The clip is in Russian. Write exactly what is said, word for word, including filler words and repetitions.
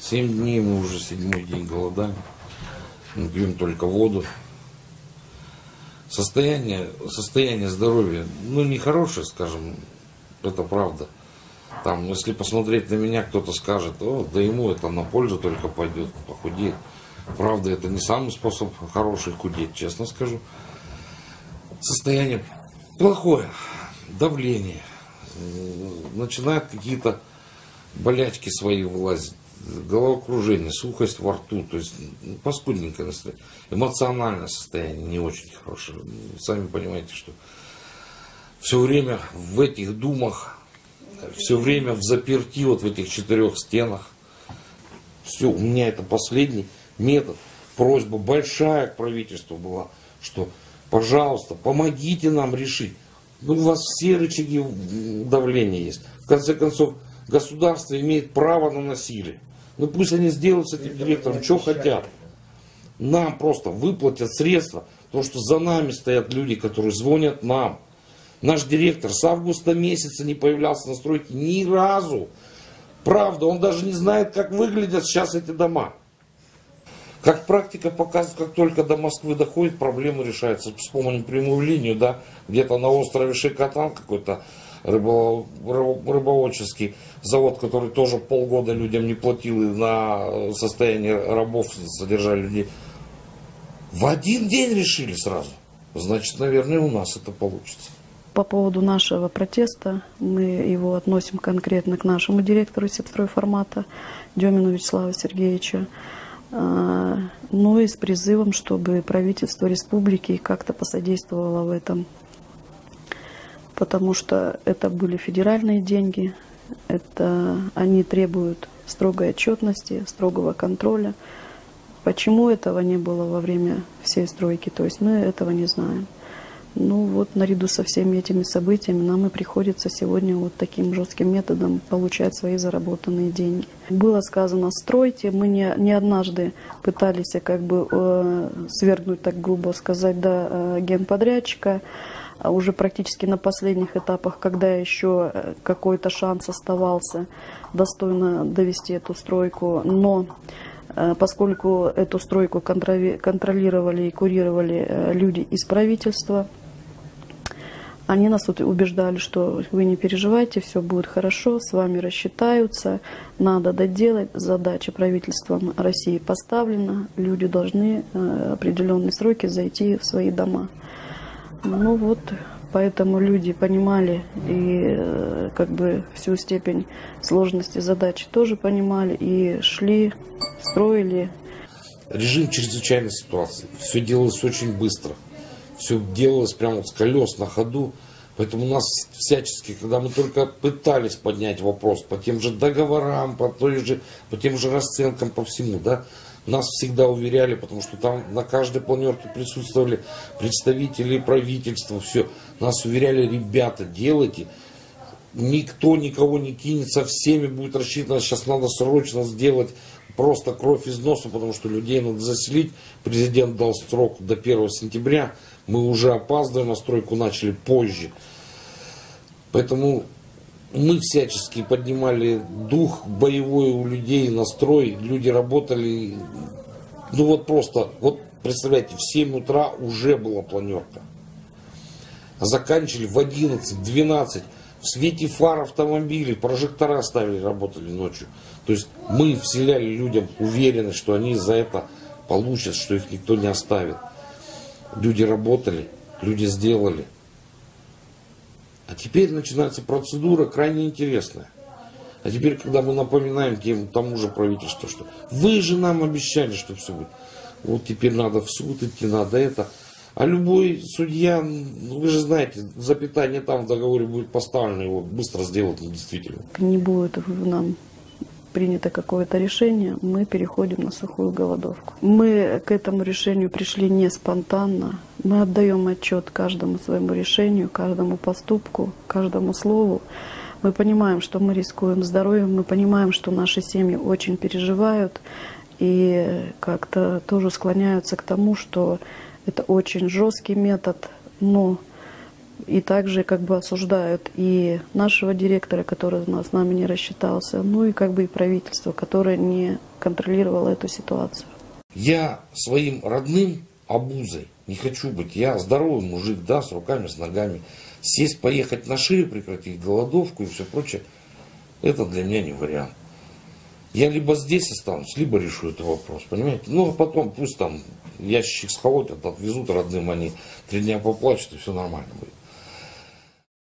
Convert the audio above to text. Семь дней, мы уже седьмой день голодаем, мы пьем только воду. Состояние, состояние здоровья, ну, нехорошее, скажем, это правда. Там, если посмотреть на меня, кто-то скажет, о, да ему это на пользу только пойдет, похудеет. Правда, это не самый способ хороший худеть, честно скажу. Состояние плохое, давление, начинают какие-то болячки свои вылазить, головокружение, сухость во рту, то есть паскудненькое настроение, эмоциональное состояние не очень хорошее. Сами понимаете, что все время в этих думах, все время в заперти, вот в этих четырех стенах. Все, у меня это последний метод. Просьба большая к правительству была, что пожалуйста, помогите нам решить. Ну, у вас все рычаги давления есть. В конце концов, государство имеет право на насилие. Ну, пусть они сделают с этим директором, что хотят. Нам просто выплатят средства, потому что за нами стоят люди, которые звонят нам. Наш директор с августа месяца не появлялся на стройке ни разу. Правда, он даже не знает, как выглядят сейчас эти дома. Как практика показывает, как только до Москвы доходит, проблемы решаются. Вспомним прямую линию, да, где-то на острове Шикотан какой-то рыбо, рыбоводческий завод, который тоже полгода людям не платил и на состояние рабов содержали людей. В один день решили сразу. Значит, наверное, у нас это получится. По поводу нашего протеста, мы его относим конкретно к нашему директору сепстройформата Демину Вячеславу Сергеевичу. Ну и с призывом, чтобы правительство республики как-то посодействовало в этом. Потому что это были федеральные деньги, это они требуют строгой отчетности, строгого контроля. Почему этого не было во время всей стройки, то есть мы этого не знаем. Ну вот наряду со всеми этими событиями нам и приходится сегодня вот таким жестким методом получать свои заработанные деньги. Было сказано «стройте», мы не, не однажды пытались как бы э, свергнуть, так грубо сказать, да, э, генподрядчика. А уже практически на последних этапах, когда еще какой-то шанс оставался достойно довести эту стройку, но... Поскольку эту стройку контролировали и курировали люди из правительства, они нас убеждали, что вы не переживайте, все будет хорошо, с вами рассчитаются, надо доделать, задача правительством России поставлена, люди должны в определенные сроки зайти в свои дома. Ну вот, поэтому люди понимали и как бы всю степень сложности задачи тоже понимали и шли, строили. Режим чрезвычайной ситуации. Все делалось очень быстро. Все делалось прямо вот с колес на ходу. Поэтому у нас всячески, когда мы только пытались поднять вопрос по тем же договорам, по, той же, по тем же расценкам, по всему, да, нас всегда уверяли, потому что там на каждой планерке присутствовали представители правительства, все. Нас уверяли, ребята, делайте. Никто никого не кинет, со всеми будет рассчитано, сейчас надо срочно сделать просто кровь из носа, потому что людей надо заселить. Президент дал срок до первого сентября, мы уже опаздываем, а стройку начали позже. Поэтому мы всячески поднимали дух боевой у людей, настрой, люди работали. Ну вот просто, вот представляете, в семь утра уже была планерка. А заканчивали в одиннадцать, двенадцать. В свете фар автомобилей, прожектора ставили, работали ночью. То есть мы вселяли людям уверенность, что они за это получат, что их никто не оставит. Люди работали, люди сделали. А теперь начинается процедура крайне интересная. А теперь, когда мы напоминаем тем, тому же правительству, что вы же нам обещали, что все будет. Вот теперь надо в суд идти, надо это... А любой судья, вы же знаете, запятая там в договоре будет поставлено, его быстро сделать недействительно. Не будет нам принято какое-то решение, мы переходим на сухую голодовку. Мы к этому решению пришли не спонтанно. Мы отдаем отчет каждому своему решению, каждому поступку, каждому слову. Мы понимаем, что мы рискуем здоровьем, мы понимаем, что наши семьи очень переживают и как-то тоже склоняются к тому, что... Это очень жесткий метод, но и также как бы осуждают и нашего директора, который с нами не рассчитался, ну и как бы и правительство, которое не контролировала эту ситуацию. Я своим родным обузой не хочу быть. Я здоровый мужик, да, с руками, с ногами. Сесть, поехать на Шире, прекратить голодовку и все прочее, это для меня не вариант. Я либо здесь останусь, либо решу этот вопрос, понимаете? Ну, а потом пусть там ящичек схватят, отвезут родным, они три дня поплачут, и все нормально будет.